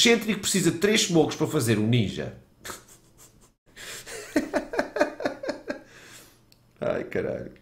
Chentric precisa de 3 smokes para fazer um ninja. Ai, caralho.